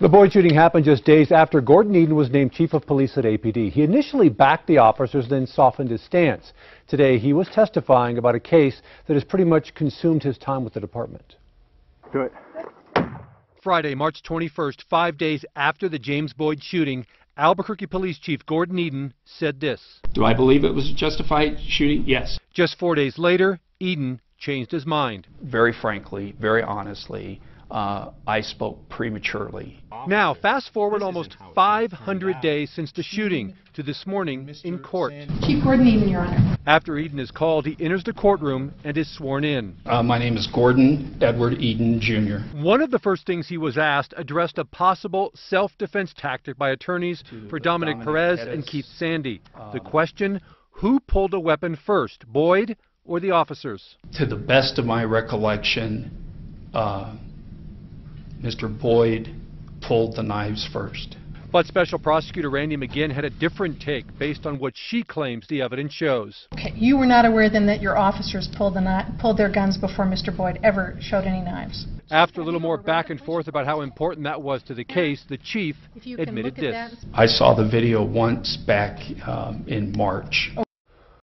The Boyd shooting happened just days after Gordon Eden was named chief of police at APD. He initially backed the officers, then softened his stance. Today, he was testifying about a case that has pretty much consumed his time with the department. Do it. Friday, March 21st, 5 days after the James Boyd shooting, Albuquerque Police Chief Gordon Eden said this. Do I believe it was a justified shooting? Yes. Just 4 days later, Eden changed his mind. Very frankly, very honestly, I spoke prematurely. Now, fast forward almost 500 days since the shooting to this morning in court. Chief Gordon Eden, Your Honor. After Eden is called, he enters the courtroom and is sworn in. My name is Gordon Edward Eden, Jr. One of the first things he was asked addressed a possible self-defense tactic by attorneys for Dominic Perez and Keith Sandy. The question, who pulled a weapon first, Boyd or the officers? To the best of my recollection, Mr. Boyd pulled the knives first. But Special Prosecutor Randy McGinn had a different take based on what she claims the evidence shows. Okay, you were not aware then that your officers pulled their guns before Mr. Boyd ever showed any knives? After a little more back and forth about how important that was to the case, the chief admitted this. I saw the video once back in March.